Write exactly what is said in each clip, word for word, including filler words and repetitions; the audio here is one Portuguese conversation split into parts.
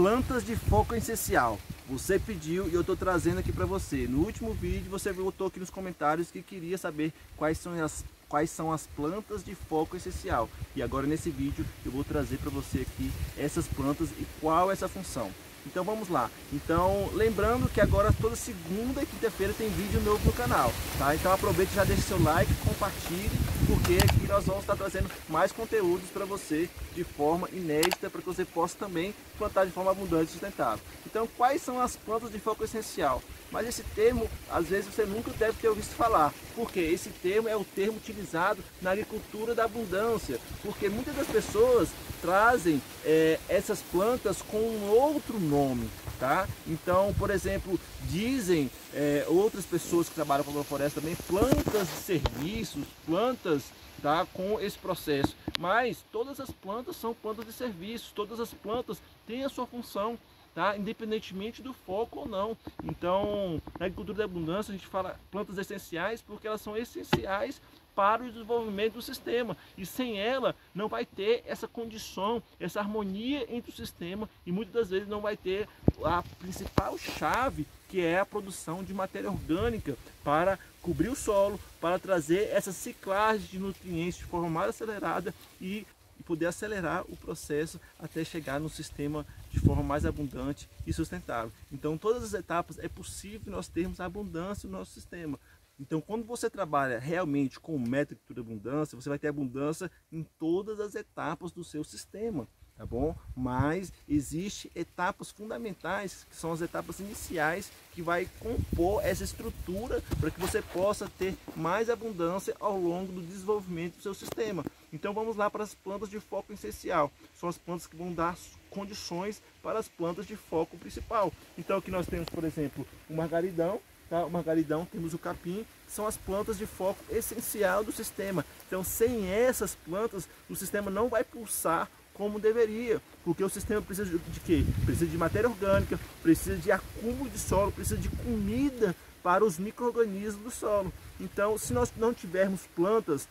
plantas de foco essencial. Você pediu e eu estou trazendo aqui para você. No último vídeo você voltou aqui nos comentários que queria saber quais são as, quais são as plantas de foco essencial. E agora nesse vídeo eu vou trazer para você aqui essas plantas e qual é essa função. Então vamos lá. Então lembrando que agora toda segunda e quinta-feira tem vídeo novo no canal, tá? Então aproveite e já deixe seu like, compartilhe, porque aqui nós vamos estar trazendo mais conteúdos para você de forma inédita, para que você possa também plantar de forma abundante e sustentável. Então quais são as plantas de foco essencial? Mas esse termo, às vezes, você nunca deve ter ouvido falar, porque esse termo é o termo utilizado na agricultura da abundância, porque muitas das pessoas trazem é, essas plantas com um outro nome, tá? Então, por exemplo, dizem é, outras pessoas que trabalham com a agrofloresta também, plantas de serviços, plantas, tá, com esse processo. Mas todas as plantas são plantas de serviços, todas as plantas têm a sua função, tá? Independentemente do foco ou não. Então, na agricultura da abundância a gente fala plantas essenciais porque elas são essenciais para o desenvolvimento do sistema, e sem ela não vai ter essa condição, essa harmonia entre o sistema, e muitas das vezes não vai ter a principal chave, que é a produção de matéria orgânica para cobrir o solo, para trazer essa ciclagem de nutrientes de forma mais acelerada e poder acelerar o processo até chegar no sistema de forma mais abundante e sustentável. Então, todas as etapas é possível nós termos a abundância no nosso sistema. Então, quando você trabalha realmente com o método de abundância, você vai ter abundância em todas as etapas do seu sistema, tá bom? Mas existem etapas fundamentais, que são as etapas iniciais, que vai compor essa estrutura para que você possa ter mais abundância ao longo do desenvolvimento do seu sistema. Então vamos lá para as plantas de foco essencial. São as plantas que vão dar condições para as plantas de foco principal. Então aqui nós temos, por exemplo, o margaridão, tá? O margaridão, temos o capim, que são as plantas de foco essencial do sistema. Então sem essas plantas o sistema não vai pulsar como deveria, porque o sistema precisa de, de quê? Precisa de matéria orgânica, precisa de acúmulo de solo, precisa de comida para os micro-organismos do solo. Então se nós não tivermos plantas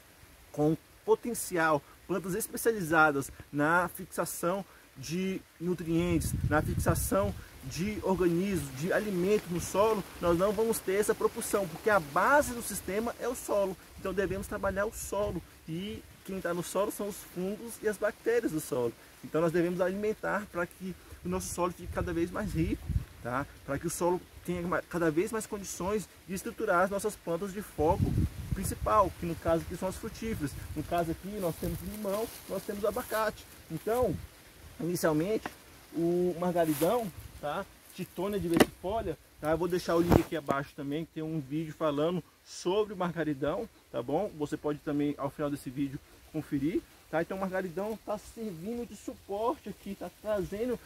com potencial, plantas especializadas na fixação de nutrientes, na fixação de organismos, de alimentos no solo, nós não vamos ter essa propulsão, porque a base do sistema é o solo. Então devemos trabalhar o solo, e quem está no solo são os fungos e as bactérias do solo. Então nós devemos alimentar para que o nosso solo fique cada vez mais rico, tá? Para que o solo tenha cada vez mais condições de estruturar as nossas plantas de foco principal, que no caso aqui são as frutíferas. No caso aqui nós temos limão, nós temos abacate. Então, inicialmente, o margaridão, tá? Titônia de Vespólia, tá? Eu vou deixar o link aqui abaixo também, que tem um vídeo falando sobre o margaridão, tá bom? Você pode também, ao final desse vídeo, conferir, tá? Então o margaridão está servindo de suporte aqui, está trazendo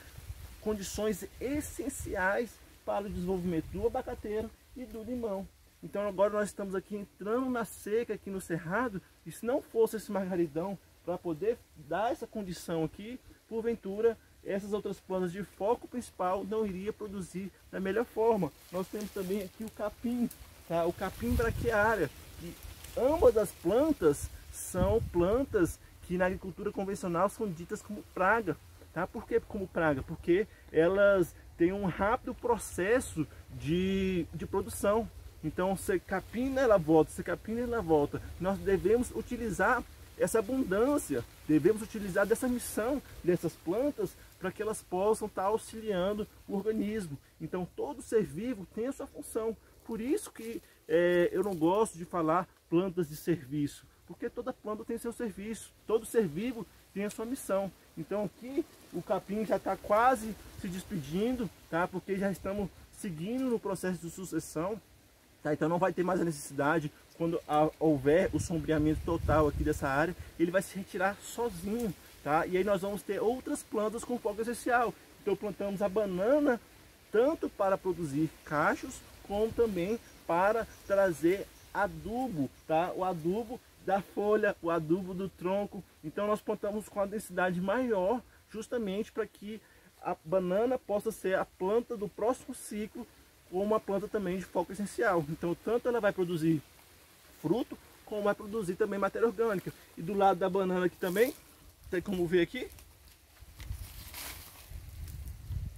condições essenciais para o desenvolvimento do abacateiro e do limão. Então agora nós estamos aqui entrando na seca aqui no cerrado, e se não fosse esse margaridão para poder dar essa condição aqui, porventura essas outras plantas de foco principal não iria produzir da melhor forma. Nós temos também aqui o capim, tá? O capim braquiária, que ambas as plantas são plantas que na agricultura convencional são ditas como praga, tá? Por que como praga? Porque elas têm um rápido processo de, de produção. Então, se capim ela volta, se capim ela volta, nós devemos utilizar essa abundância, devemos utilizar dessa missão dessas plantas para que elas possam estar auxiliando o organismo. Então, todo ser vivo tem a sua função. Por isso que é, eu não gosto de falar plantas de serviço, porque toda planta tem seu serviço, todo ser vivo tem a sua missão. Então, aqui o capim já está quase se despedindo, tá? Porque já estamos seguindo no processo de sucessão. Tá, então não vai ter mais a necessidade, quando houver o sombreamento total aqui dessa área, ele vai se retirar sozinho, tá? E aí nós vamos ter outras plantas com foco essencial. Então plantamos a banana tanto para produzir cachos, como também para trazer adubo, tá? O adubo da folha, o adubo do tronco. Então nós plantamos com a densidade maior, justamente para que a banana possa ser a planta do próximo ciclo, ou uma planta também de foco essencial. Então tanto ela vai produzir fruto, como vai produzir também matéria orgânica. E do lado da banana aqui também, tem como ver aqui,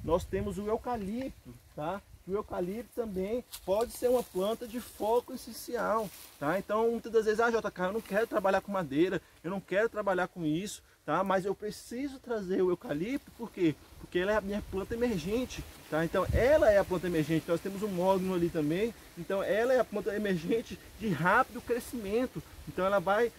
nós temos o eucalipto, tá? O eucalipto também pode ser uma planta de foco essencial, tá? Então, muitas das vezes, ah, J K, eu não quero trabalhar com madeira, eu não quero trabalhar com isso, tá? Mas eu preciso trazer o eucalipto, por quê? Porque ela é a minha planta emergente, tá? Então, ela é a planta emergente, nós temos um mogno ali também, então ela é a planta emergente de rápido crescimento, então ela vai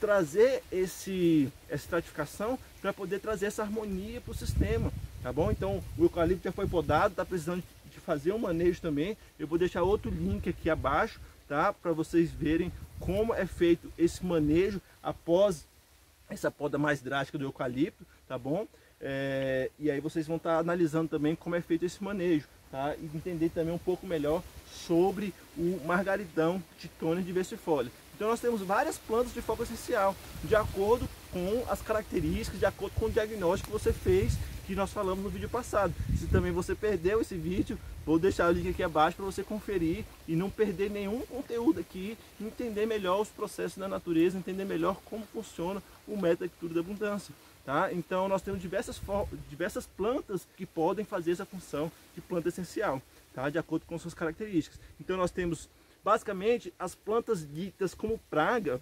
trazer esse, essa estratificação para poder trazer essa harmonia para o sistema, tá bom? Então, o eucalipto já foi podado, tá precisando de de fazer um manejo também. Eu vou deixar outro link aqui abaixo, tá, para vocês verem como é feito esse manejo após essa poda mais drástica do eucalipto, tá bom? É, e aí vocês vão estar analisando também como é feito esse manejo, tá, e entender também um pouco melhor sobre o margaridão, Titônia de Vespólia. Então nós temos várias plantas de foco essencial de acordo com as características, de acordo com o diagnóstico que você fez, que nós falamos no vídeo passado. Se também você perdeu esse vídeo, vou deixar o link aqui abaixo para você conferir e não perder nenhum conteúdo aqui, entender melhor os processos da natureza, entender melhor como funciona o método Agricultura da Abundância, tá? Então nós temos diversas, diversas plantas que podem fazer essa função de planta essencial, tá? De acordo com suas características. Então nós temos basicamente as plantas ditas como praga,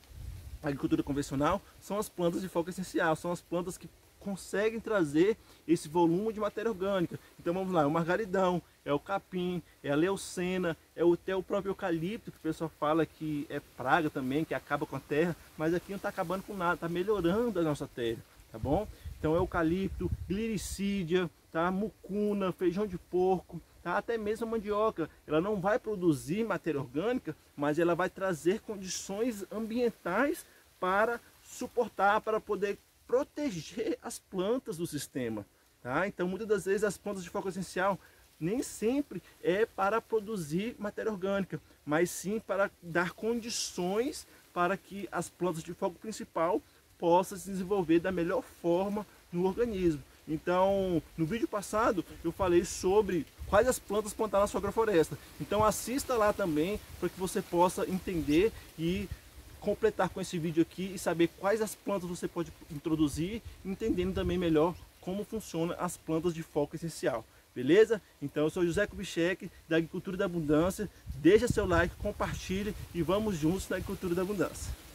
a agricultura convencional, são as plantas de foco essencial, são as plantas que conseguem trazer esse volume de matéria orgânica. Então vamos lá, é o margaridão, é o capim, é a leucena, é o, até o próprio eucalipto, que o pessoal fala que é praga também, que acaba com a terra, mas aqui não está acabando com nada, está melhorando a nossa terra, tá bom? Então é o eucalipto, gliricídia, tá? Mucuna, feijão de porco, tá? Até mesmo a mandioca, ela não vai produzir matéria orgânica, mas ela vai trazer condições ambientais para suportar, para poder proteger as plantas do sistema, tá? Então muitas das vezes as plantas de foco essencial nem sempre é para produzir matéria orgânica, mas sim para dar condições para que as plantas de foco principal possam se desenvolver da melhor forma no organismo. Então no vídeo passado eu falei sobre quais as plantas plantar na sua agrofloresta, então assista lá também para que você possa entender e completar com esse vídeo aqui e saber quais as plantas você pode introduzir, entendendo também melhor como funcionam as plantas de foco essencial, beleza? Então eu sou José Kubitschek da Agricultura da Abundância, deixa seu like, compartilhe e vamos juntos na Agricultura da Abundância.